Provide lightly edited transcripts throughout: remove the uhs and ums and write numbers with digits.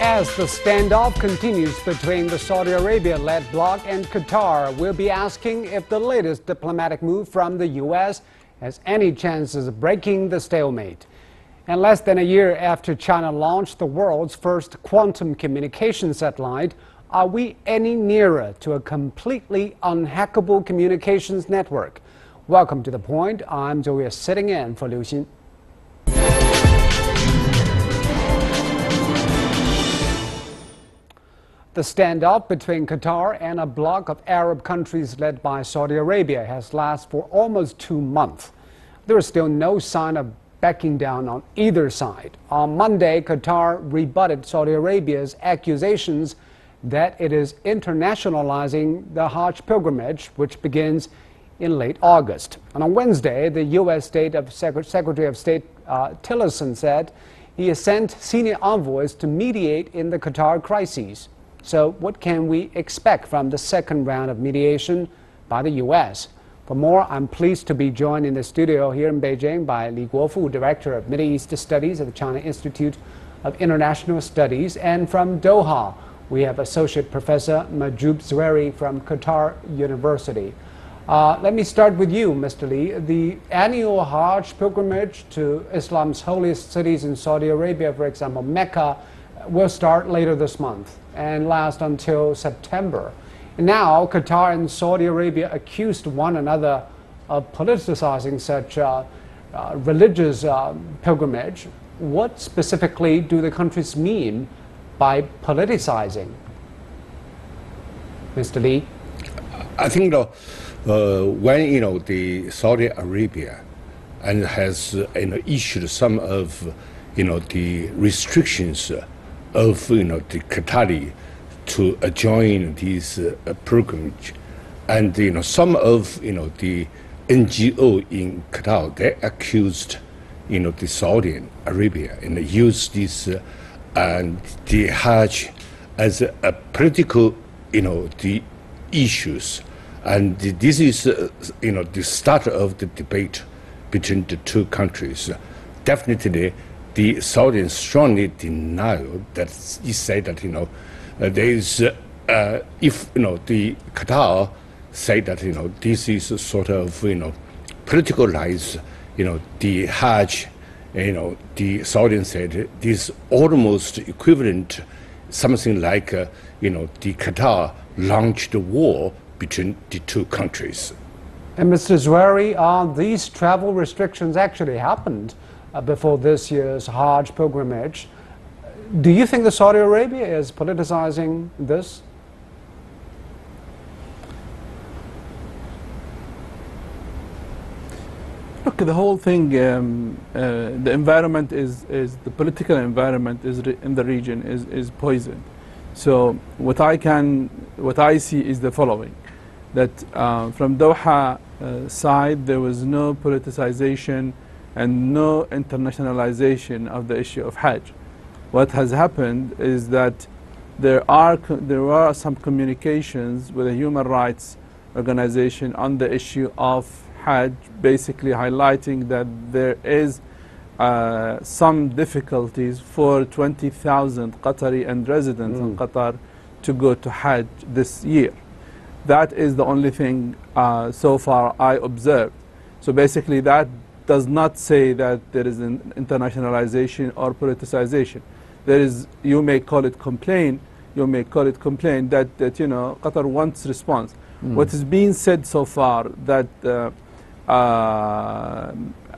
As the standoff continues between the Saudi Arabia-led bloc and Qatar, we'll be asking if the latest diplomatic move from the U.S. has any chances of breaking the stalemate. And less than a year after China launched the world's first quantum communication satellite, are we any nearer to a completely unhackable communications network? Welcome to The Point. I'm Zhou Yue, sitting in for Liu Xin. The standoff between Qatar and a bloc of Arab countries led by Saudi Arabia has lasted for almost 2 months. There is still no sign of backing down on either side. On Monday, Qatar rebutted Saudi Arabia's accusations that it is internationalizing the Hajj pilgrimage, which begins in late August. And on Wednesday, the U.S. Secretary of State Tillerson said he has sent senior envoys to mediate in the Qatar crisis. So what can we expect from the second round of mediation by the U.S.? For more, I'm pleased to be joined in the studio here in Beijing by Li Guofu, Director of Middle East Studies at the China Institute of International Studies, and from Doha, we have Associate Professor Mahjoob Zweiri from Qatar University. Let me start with you, Mr. Li. The annual Hajj pilgrimage to Islam's holiest cities in Saudi Arabia, for example, Mecca, will start later this month and last until September. Now, Qatar and Saudi Arabia accused one another of politicizing such religious pilgrimage. What specifically do the countries mean by politicizing? Mr. Li? I think when the Saudi Arabia and has issued some of the restrictions of the Qatari to join these pilgrimage, and some of the NGO in Qatar, they accused the Saudi Arabia and used this and the Hajj as a political the issues. And this is the start of the debate between the two countries. Definitely, the Saudis strongly deny that. He said that there is if the Qatar say that this is a sort of politicalized the Hajj, the Saudis said this almost equivalent something like the Qatar launched a war between the two countries. And Mr. Zweiri, these travel restrictions actually happened before this year's Hajj pilgrimage. Do you think that Saudi Arabia is politicizing this? Look, the whole thing, the environment is the political environment is in the region is poisoned. So what I see is the following, that from Doha side, there was no politicization and no internationalization of the issue of Hajj. What has happened is that there are some communications with a human rights organization on the issue of Hajj, basically highlighting that there is some difficulties for 20,000 Qatari and residents in Qatar to go to Hajj this year. That is the only thing so far I observed. So basically that does not say that there is an internationalization or politicization. There is, you may call it complaint, that Qatar wants response. What is being said so far that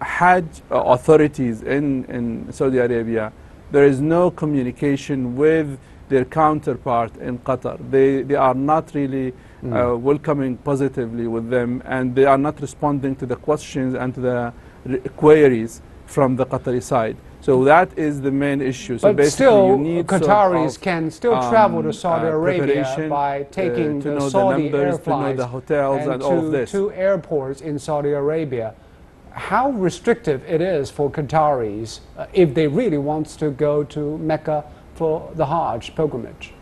Hajj authorities in Saudi Arabia, there is no communication with their counterpart in Qatar. They are not really welcoming positively with them, and they are not responding to the questions and to the queries from the Qatari side. So that is the main issue. So but still, you need Qataris can still travel to Saudi Arabia by taking the Saudi air flights, the hotels and all of this. Two airports in Saudi Arabia. How restrictive it is for Qataris if they really want to go to Mecca for the Hajj pilgrimage?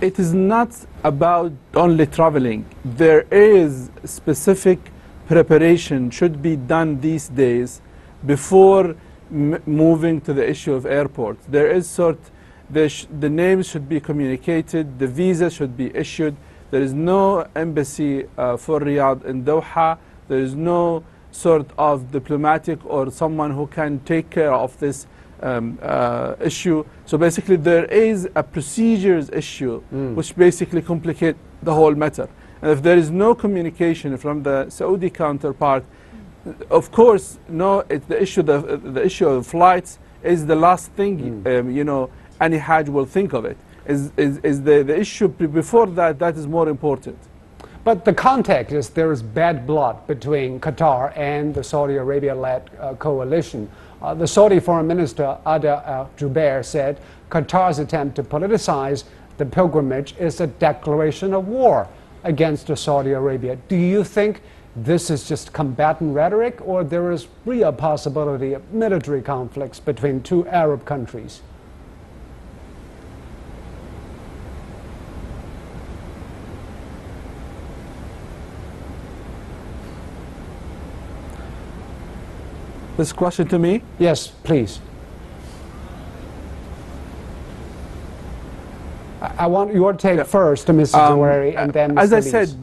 It is not about only traveling. There is specific preparation should be done these days before moving to the issue of airports. There is the names should be communicated, the visa should be issued. There is no embassy for Riyadh in Doha. There is no sort of diplomatic or someone who can take care of this issue. So basically there is a procedures issue which basically complicate the whole matter. And if there is no communication from the Saudi counterpart, of course, no, the issue of flights is the last thing, you know, any Hajj will think of it. Is the issue before that, that is more important. But the context is there is bad blood between Qatar and the Saudi Arabia-led coalition. The Saudi Foreign Minister Adel al-Jubeir said Qatar's attempt to politicize the pilgrimage is a declaration of war against Saudi Arabia. Do you think this is just combatant rhetoric, or there is real possibility of military conflicts between two Arab countries? This question to me? Yes, please. I want your take first, Mr. Zweiri, and then Mr. As I said,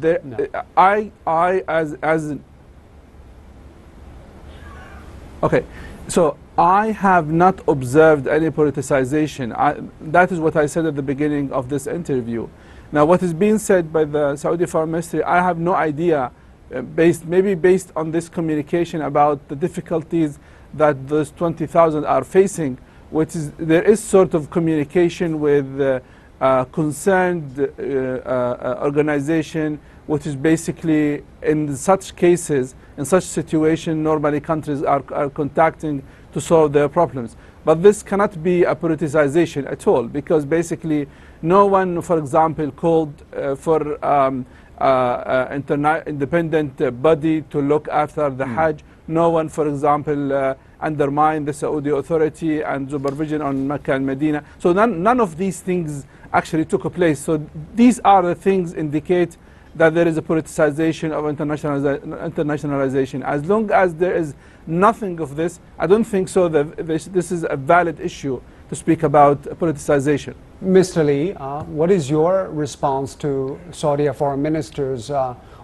okay, so I have not observed any politicization. That is what I said at the beginning of this interview. Now, what is being said by the Saudi Foreign Ministry, I have no idea. Maybe based on this communication about the difficulties that those 20,000 are facing, which is there is sort of communication with concerned organization, which is basically in such cases, in such situation, normally countries are contacting to solve their problems. But this cannot be a politicization at all, because basically no one, for example, called for independent body to look after the Hajj. No one, for example, undermined the Saudi authority and supervision on Mecca and Medina. So none of these things actually took place. So these are the things indicate that there is a politicization of internationalization. As long as there is nothing of this, I don't think so that this is a valid issue to speak about politicization. Mr. Lee, what is your response to Saudi Foreign Minister's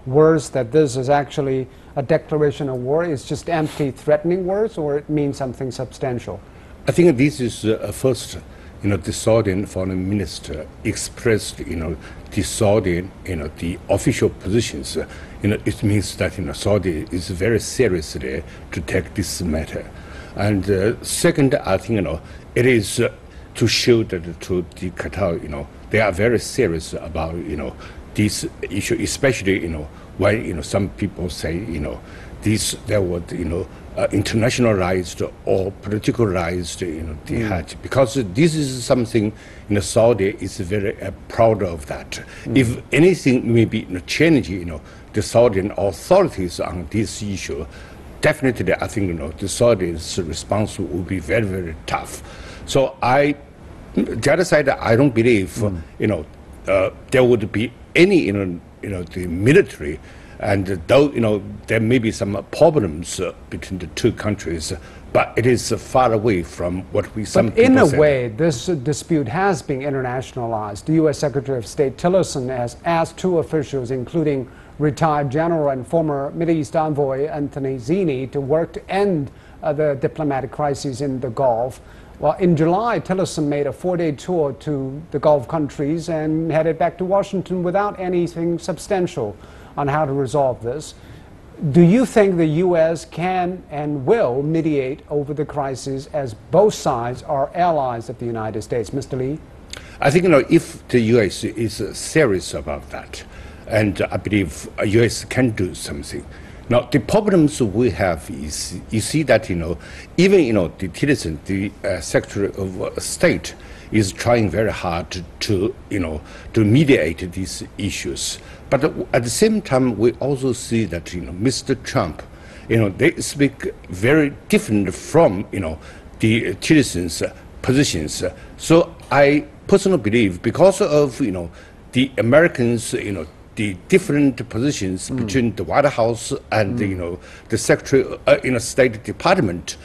words that this is actually a declaration of war? It's just empty threatening words, or it means something substantial? I think this is first, you know, the Saudi Foreign Minister expressed, you know, the Saudi, you know, the official positions. You know, it means that, you know, Saudi is very seriously to take this matter. And second, I think, you know, it is to show that to the Qatar, you know, they are very serious about, you know, this issue, especially, you know, when, you know, some people say, you know, there was, you know, internationalized or politicalized, you know, the Hajj, because this is something, you know, Saudi is very proud of that. If anything may be, you know, changing, you know, the Saudi authorities on this issue, definitely, I think, you know, the Saudi's response will be very, very tough. So the other side, I don't believe, you know, there would be any, you know, the military, and though, you know, there may be some problems between the two countries, but it is far away from what we in a way, this dispute has been internationalized. The U.S. Secretary of State Tillerson has asked two officials, including retired general and former Middle East envoy Anthony Zini, to work to end the diplomatic crises in the Gulf. Well, in July, Tillerson made a four-day tour to the Gulf countries and headed back to Washington without anything substantial on how to resolve this. Do you think the U.S. can and will mediate over the crisis, as both sides are allies of the United States? Mr. Lee? I think, you know, if the U.S. is serious about that, and I believe the U.S. can do something. Now, the problems we have is, you see that, you know, even, you know, the Tillerson, the Secretary of State, is trying very hard to, you know, to mediate these issues. But at the same time, we also see that, you know, Mr. Trump, you know, they speak very different from, you know, the Tillerson's positions. So I personally believe, because of, you know, the Americans, you know, the different positions between the White House and the Secretary in a State Department,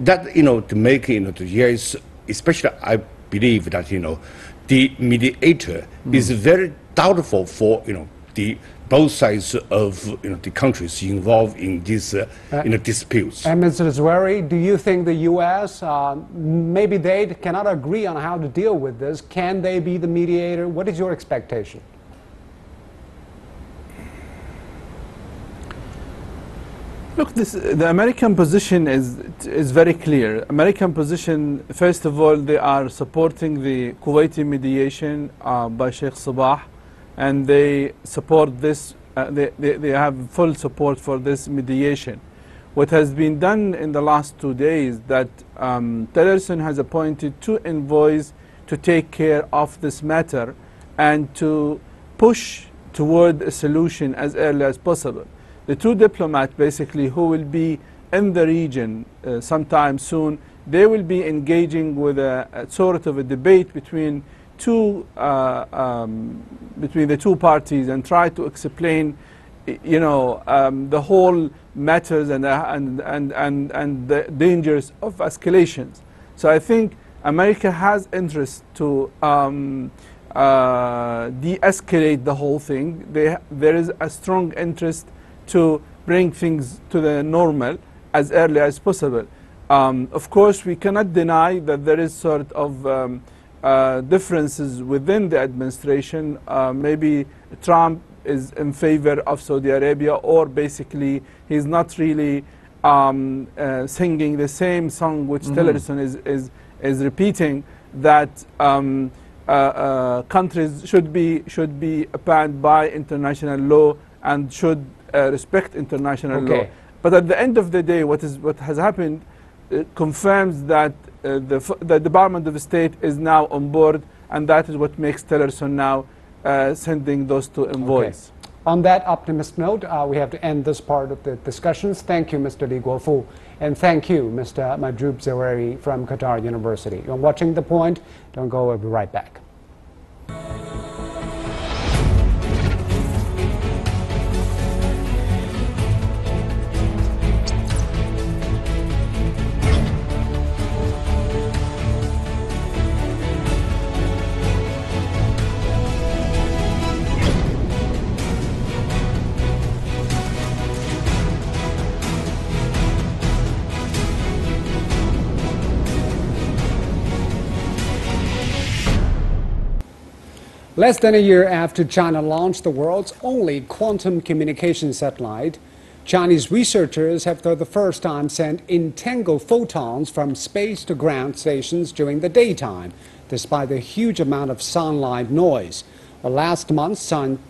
that to make the U.S. especially, I believe that the mediator is very doubtful for the both sides of the countries involved in these disputes. And Mr. Zweiri, do you think the U.S. Maybe they cannot agree on how to deal with this? Can they be the mediator? What is your expectation? Look, the American position is very clear. American position, first of all, they are supporting the Kuwaiti mediation by Sheikh Sabah, and they support this. They have full support for this mediation. What has been done in the last 2 days that Tillerson has appointed 2 envoys to take care of this matter and to push toward a solution as early as possible. The 2 diplomats, basically, who will be in the region sometime soon, they will be engaging with a sort of a debate between the 2 parties and try to explain, the whole matters and the dangers of escalations. So I think America has interest to de-escalate the whole thing. There is a strong interest to bring things to the normal as early as possible. Of course, we cannot deny that there is sort of differences within the administration. Maybe Trump is in favor of Saudi Arabia, or basically he's not really singing the same song which Tillerson is repeating, that countries should be bound by international law and should respect international law. But at the end of the day, what has happened confirms that the Department of State is now on board, and that is what makes Tillerson now sending those 2 envoys. Okay. On that optimist note, we have to end this part of the discussions. Thank you, Mr. Li Guofu, and thank you, Mr. Mahjoob Zweiri from Qatar University. You're watching The Point. Don't go. We'll be right back. Less than a year after China launched the world's only quantum communication satellite, Chinese researchers have for the first time sent entangled photons from space to ground stations during the daytime, despite the huge amount of sunlight noise. Well, last month,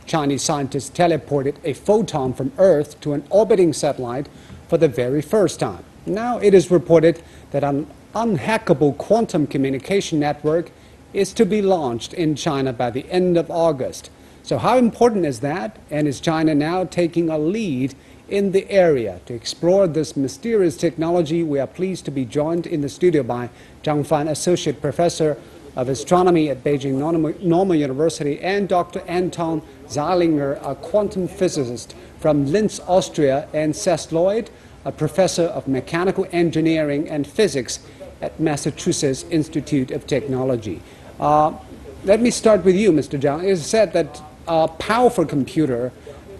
Chinese scientists teleported a photon from Earth to an orbiting satellite for the very first time. Now it is reported that an unhackable quantum communication network is to be launched in China by the end of August. So how important is that? And is China now taking a lead in the area? To explore this mysterious technology, we are pleased to be joined in the studio by Zhang Fan, Associate Professor of Astronomy at Beijing Normal University, and Dr. Anton Zeilinger, a quantum physicist from Linz, Austria, and Seth Lloyd, a Professor of Mechanical Engineering and Physics at Massachusetts Institute of Technology. Let me start with you, Mr. Zhang. It is said that a powerful computer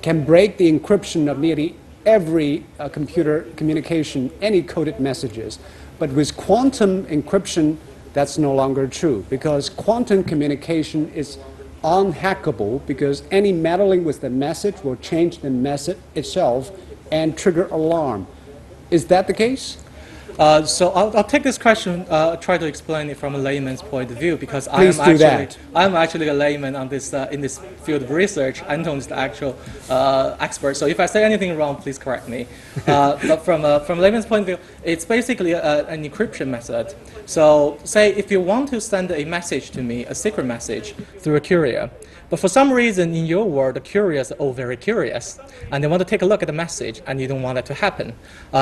can break the encryption of nearly every computer communication, any coded messages. But with quantum encryption, that's no longer true, because quantum communication is unhackable, because any meddling with the message will change the message itself and trigger alarm. Is that the case? So I'll take this question, try to explain it from a layman's point of view, because I'm actually a layman on this, in this field of research. Anton is the actual expert, so if I say anything wrong, please correct me. But from a layman's point of view, It's basically an encryption method. So say if you want to send a message to me, a secret message, through a courier, but for some reason in your world, the couriers are all very curious, and they want to take a look at the message, and you don't want that to happen.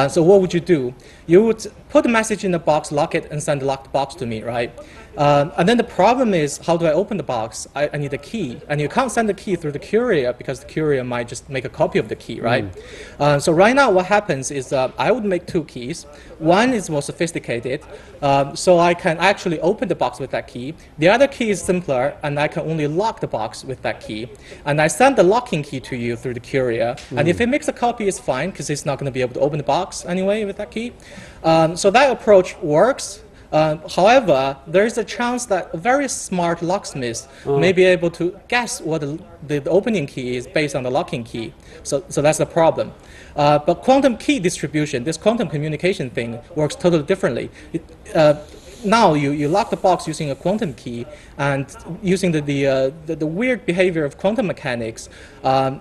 So what would you do? You would put the message in the box, lock it, and send the locked box to me, right? And then the problem is, how do I open the box? I need a key, and you can't send the key through the courier because the courier might just make a copy of the key, right? So right now what happens is I would make two keys. One is more sophisticated, so I can actually open the box with that key. The other key is simpler, and I can only lock the box with that key. And I send the locking key to you through the courier, and if it makes a copy, it's fine, because it's not going to be able to open the box anyway with that key. So that approach works. However, there is a chance that a very smart locksmith may be able to guess what the opening key is based on the locking key. So that's the problem. But quantum key distribution, this quantum communication thing, works totally differently. Now you lock the box using a quantum key and using the weird behavior of quantum mechanics.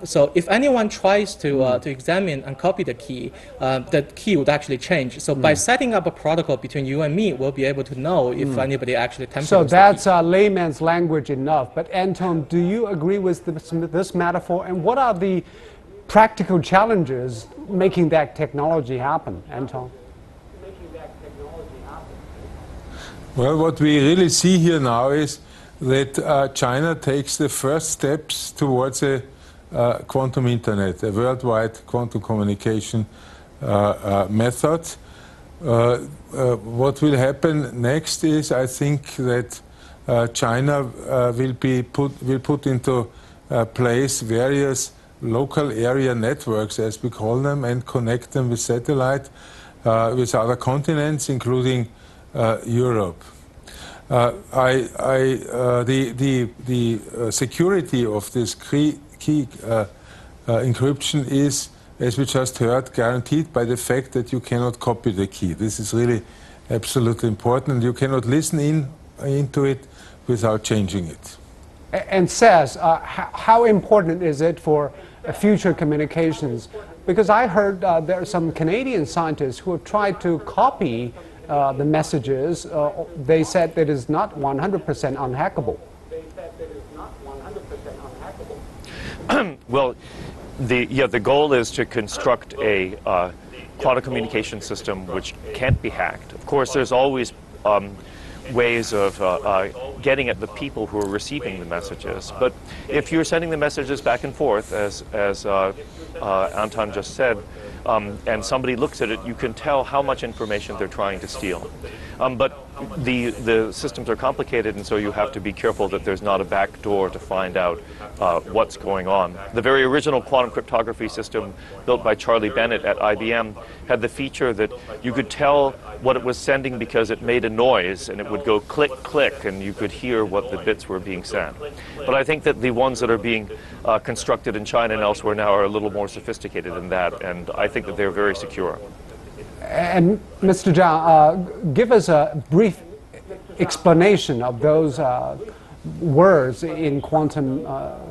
So if anyone tries to examine and copy the key, the key would actually change. So by setting up a protocol between you and me, we'll be able to know if anybody actually tampered. So that's layman's language enough. But Anton, do you agree with this metaphor? And what are the practical challenges making that technology happen, Anton? Well, what we really see here now is that China takes the first steps towards a quantum internet, a worldwide quantum communication method. What will happen next is, I think, that China will put into place various local area networks, as we call them, and connect them with satellite with other continents, including Europe. The security of this key encryption is, as we just heard, guaranteed by the fact that you cannot copy the key. This is really absolutely important, and you cannot listen into it without changing it. And Seth, how important is it for future communications? Because I heard there are some Canadian scientists who have tried to copy the messages. They said that is not 100% unhackable. Well, the goal is to construct a quantum communication system which can't be hacked. Of course, there's always ways of getting at the people who are receiving the messages. But if you're sending the messages back and forth, as Anton just said, and somebody looks at it, you can tell how much information they're trying to steal. But the systems are complicated, and so you have to be careful that there's not a back door to find out what's going on. The very original quantum cryptography system built by Charlie Bennett at IBM had the feature that you could tell what it was sending because it made a noise, and it would go click, click, and you could hear what the bits were being sent. But I think that the ones that are being constructed in China and elsewhere now are a little more sophisticated than that, and I think that they're very secure. And Mr. Zhang, give us a brief explanation of those words in quantum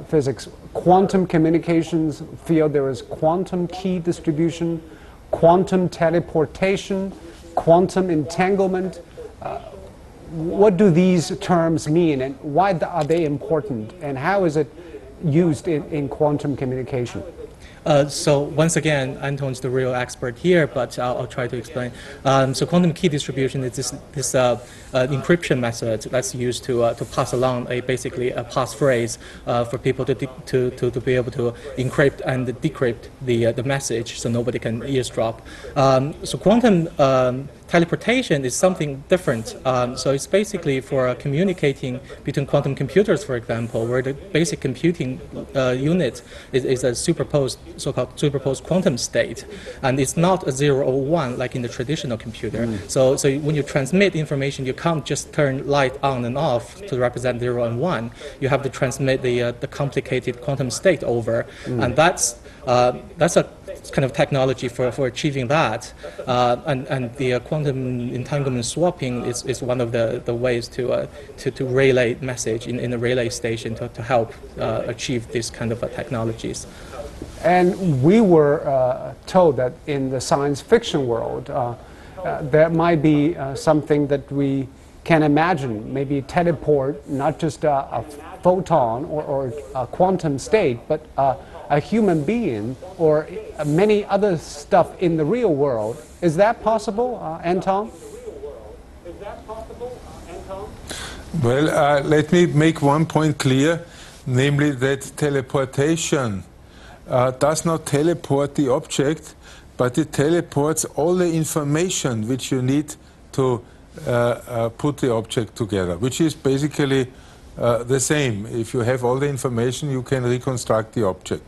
physics. Quantum communications field, there is quantum key distribution, quantum teleportation, quantum entanglement. What do these terms mean, and why are they important, and how is it used in quantum communication? So once again, Anton's the real expert here, but I'll try to explain. So quantum key distribution is this encryption method that's used to pass along basically a passphrase for people to be able to encrypt and decrypt the message, so nobody can eavesdrop. So quantum teleportation is something different. So it's basically for communicating between quantum computers, for example, where the basic computing unit is a superposed, so-called superposed quantum state. And it's not a 0 or 1 like in the traditional computer. So when you transmit information, you can't just turn light on and off to represent 0 and 1. You have to transmit the complicated quantum state over. And that's a kind of technology for achieving that, and the quantum entanglement swapping is one of the ways to relay message in a relay station to help achieve these kind of technologies. And we were told that in the science fiction world, there might be something that we can imagine, maybe teleport, not just a photon or a quantum state, but a human being or many other stuff in the real world. Is that possible, Anton? Well, let me make one point clear, namely that teleportation does not teleport the object, but it teleports all the information which you need to put the object together, which is basically the same. If you have all the information, you can reconstruct the object.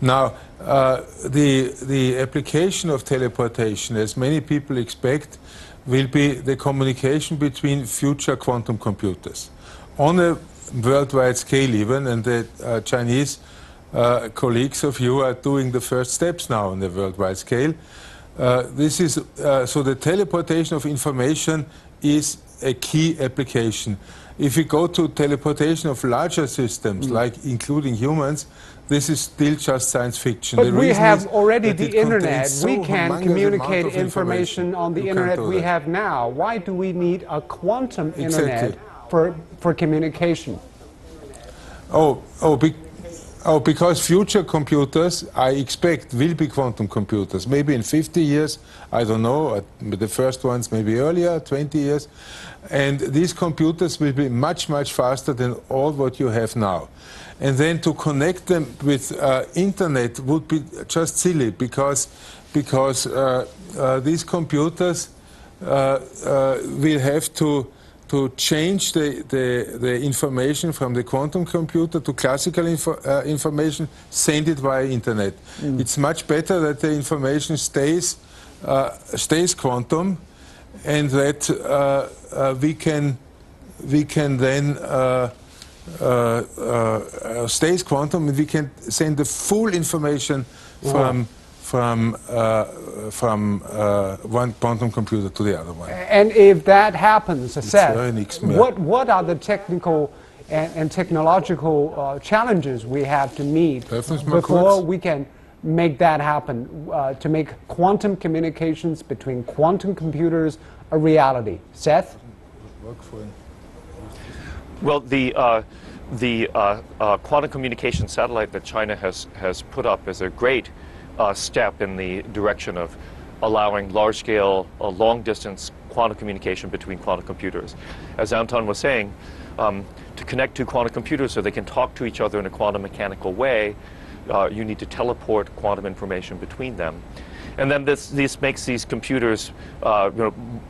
Now, the application of teleportation, as many people expect, will be the communication between future quantum computers on a worldwide scale even, and the Chinese colleagues of you are doing the first steps now on the worldwide scale. This is so the teleportation of information is a key application. If we go to teleportation of larger systems, like including humans, this is still just science fiction. But we have already the internet. We can communicate information on the internet we have now. Why do we need a quantum internet for communication? Because future computers, I expect, will be quantum computers. Maybe in 50 years, I don't know, the first ones maybe earlier, 20 years. And these computers will be much, much faster than all what you have now. And then to connect them with internet would be just silly, because these computers will have to change the information from the quantum computer to classical information, send it via internet. It's much better that the information stays quantum, and that stays quantum, and we can send the full information from one quantum computer to the other one. And if that happens, Seth, what are the technical and technological challenges we have to meet before we can make that happen, to make quantum communications between quantum computers a reality? Seth? Well, the quantum communication satellite that China has put up is a great step in the direction of allowing large-scale, long-distance quantum communication between quantum computers. As Anton was saying, to connect two quantum computers so they can talk to each other in a quantum mechanical way, you need to teleport quantum information between them. And then this makes these computers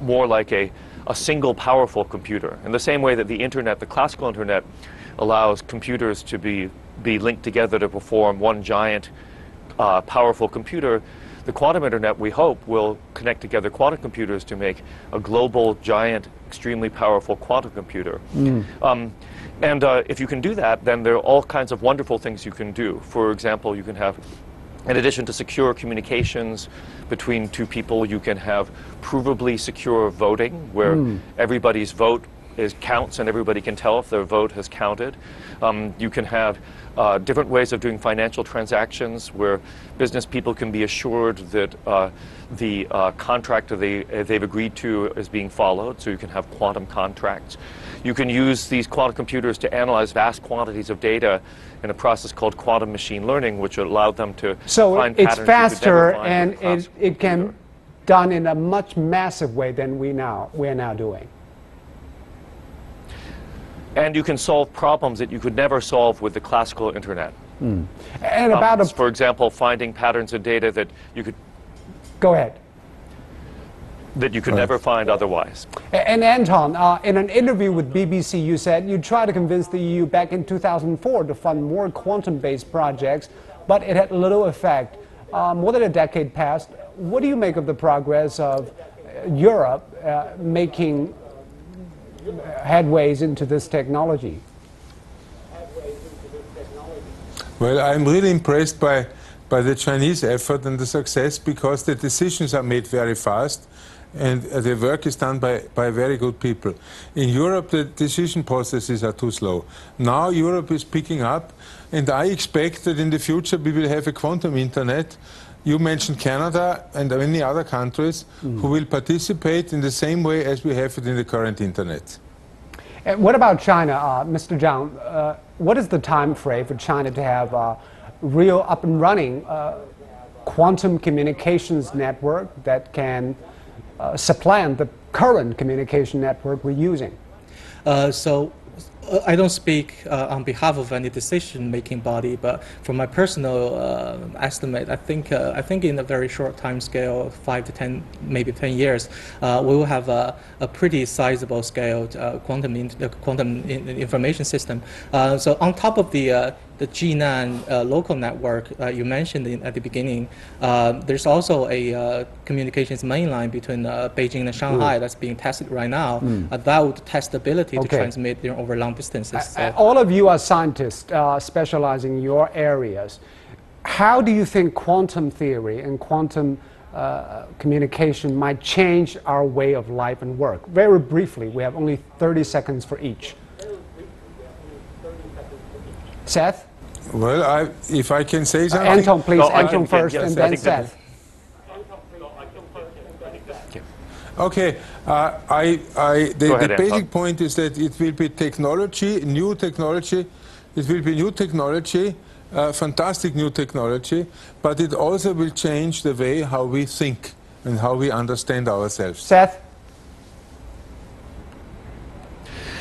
more like a single powerful computer. In the same way that the internet, the classical internet, allows computers to be linked together to perform one giant powerful computer, the quantum internet, we hope, will connect together quantum computers to make a global, giant, extremely powerful quantum computer. And if you can do that, then there are all kinds of wonderful things you can do. For example, you can have, in addition to secure communications between two people, you can have provably secure voting, where everybody's vote counts and everybody can tell if their vote has counted. You can have different ways of doing financial transactions where business people can be assured that the contract they've agreed to is being followed, so you can have quantum contracts. You can use these quantum computers to analyze vast quantities of data in a process called quantum machine learning, which allowed them to find patterns. So it's faster, and it can done in a much massive way than we're now doing. And you can solve problems that you could never solve with the classical internet. And about for example, finding patterns of data that you could never find otherwise. And Anton, in an interview with BBC, you said you tried to convince the EU back in 2004 to fund more quantum-based projects, but it had little effect. More than a decade passed. What do you make of the progress of Europe making headways into this technology? Well, I'm really impressed by the Chinese effort and the success, because the decisions are made very fast and the work is done by very good people. In Europe, the decision processes are too slow. Now Europe is picking up, and I expect that in the future we will have a quantum internet You mentioned Canada and many other countries who will participate in the same way as we have it in the current internet. And what about China, Mr. Zhang? What is the time frame for China to have real up and running quantum communications network that can supplant the current communication network we're using? I don't speak on behalf of any decision-making body, but from my personal estimate, I think in a very short time scale, 5 to 10, maybe 10 years, we will have a pretty sizable scaled quantum information system. So on top of the GNAN local network you mentioned at the beginning, there's also a communications mainline between Beijing and Shanghai that's being tested right now. That would test the ability to transmit over long distances. All of you are scientists specializing in your areas. How do you think quantum theory and quantum communication might change our way of life and work? Very briefly, we have only 30 seconds for each. Seth? Well, if I can say something. Anton, please. No, Anton first, yes, and then Seth. Okay. The basic point is that it will be technology, new technology. It will be new technology, fantastic new technology, but it also will change the way how we think and how we understand ourselves. Seth?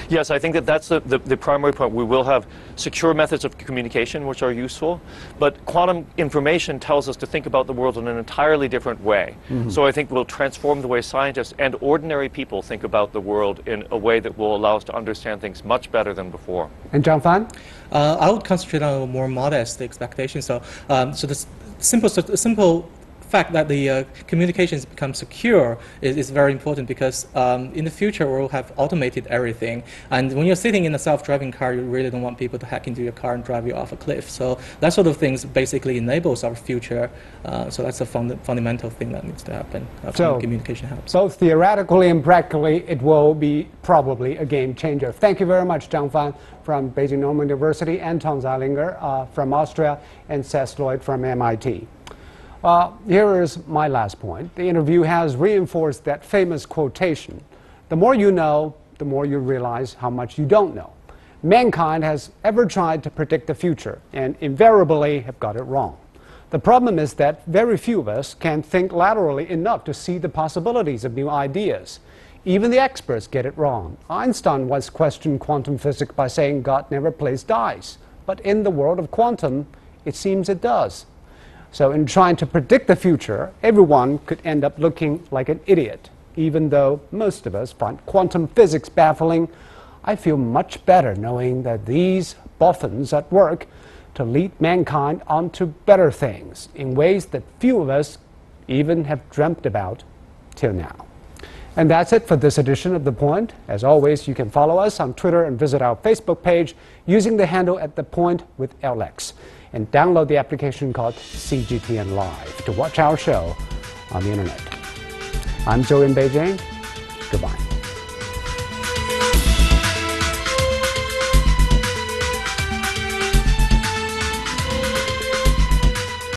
Yes, I think that that's the primary point. We will have secure methods of communication which are useful, but quantum information tells us to think about the world in an entirely different way. So I think we'll transform the way scientists and ordinary people think about the world in a way that will allow us to understand things much better than before. And Zhang Fan? I would concentrate on a more modest expectation. So, the fact that the communications become secure is very important, because in the future we'll have automated everything, and when you're sitting in a self-driving car, you really don't want people to hack into your car and drive you off a cliff. So that sort of things basically enables our future, so that's a fundamental thing that needs to happen. So communication helps. Both theoretically and practically, it will be probably a game changer. Thank you very much, Zhang Fan from Beijing Normal University, Anton Zeilinger from Austria, and Seth Lloyd from MIT. Here is my last point. The interview has reinforced that famous quotation, "The more you know, the more you realize how much you don't know." Mankind has ever tried to predict the future and invariably have got it wrong. The problem is that very few of us can think laterally enough to see the possibilities of new ideas. Even the experts get it wrong. Einstein once questioned quantum physics by saying God never plays dice, but in the world of quantum, it seems it does. So in trying to predict the future, everyone could end up looking like an idiot. Even though most of us find quantum physics baffling, I feel much better knowing that these boffins at work to lead mankind onto better things in ways that few of us even have dreamt about till now. And that's it for this edition of The Point. As always, you can follow us on Twitter and visit our Facebook page using the handle @thepointwithLX. And download the application called CGTN Live to watch our show on the internet. I'm Joe in Beijing. Goodbye.